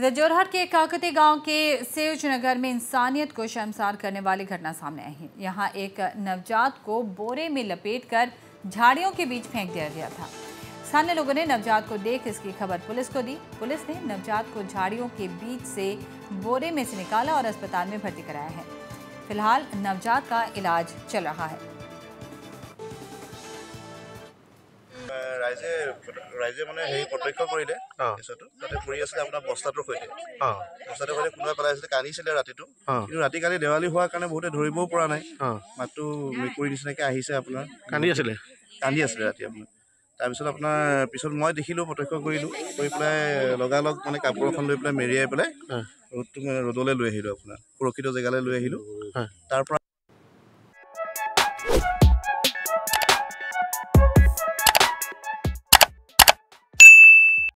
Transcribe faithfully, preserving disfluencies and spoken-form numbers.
जोरहाट के काकते गांव के सेवच नगर में इंसानियत को शर्मसार करने वाली घटना सामने आई है। यहां एक नवजात को बोरे में लपेटकर झाड़ियों के बीच फेंक दिया गया था। स्थानीय लोगों ने नवजात को देख इसकी खबर पुलिस को दी। पुलिस ने नवजात को झाड़ियों के बीच से बोरे में से निकाला और अस्पताल में भर्ती कराया है। फिलहाल नवजात का इलाज चल रहा है। राइजे राइजे माने हे प्रत्यक्ष কৰিলে এছটো তাতে পৰি আছে আপোনাৰ বস্তাটো কৈতে অ বস্তাটো গলে কোনোবা পৰাইছিল কানিছিল ৰাতিটো কিন্তু ৰাতি কালি দেৱালি হোৱাৰ কাৰণে বহুত ধৰিবও পৰা নাই মাত্ৰ মেকুৰি নিচিনাকৈ আহিছে আপোনাৰ কানি আছিল কানি আছিল ৰাতি আপোনাৰ তাৰ পিছত আপোনাৰ পিছত মই দেখিলো প্ৰত্যক্ষ কৰিলো কৰি প্লাই লগা লগ মানে কাপোৰখন লৈ প্লাই মেৰিয়াই প্লাই ৰদটো ৰদলৈ লৈ আহিলো আপোনাৰ সুৰক্ষিত জেগালৈ লৈ আহিলো তাৰ